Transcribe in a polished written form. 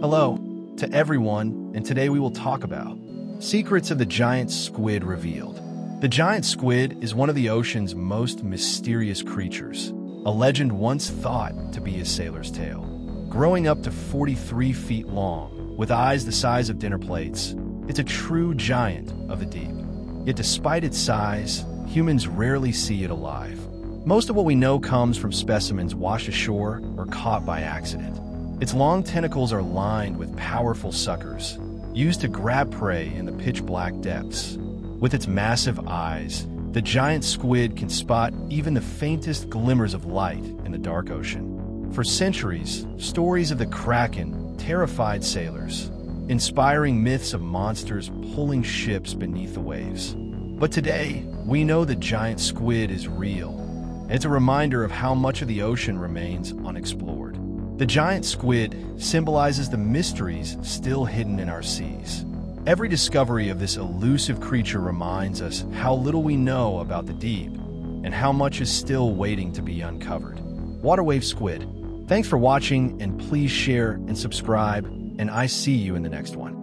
Hello to everyone, and today we will talk about secrets of the giant squid revealed. The giant squid is one of the ocean's most mysterious creatures, a legend once thought to be a sailor's tale. Growing up to 43 feet long, with eyes the size of dinner plates, it's a true giant of the deep. Yet despite its size, humans rarely see it alive. Most of what we know comes from specimens washed ashore or caught by accident. Its long tentacles are lined with powerful suckers, used to grab prey in the pitch-black depths. With its massive eyes, the giant squid can spot even the faintest glimmers of light in the dark ocean. For centuries, stories of the kraken terrified sailors, inspiring myths of monsters pulling ships beneath the waves. But today, we know the giant squid is real. It's a reminder of how much of the ocean remains unexplored. The giant squid symbolizes the mysteries still hidden in our seas. Every discovery of this elusive creature reminds us how little we know about the deep and how much is still waiting to be uncovered. Waterwave Squid. Thanks for watching, and please share and subscribe, and I see you in the next one.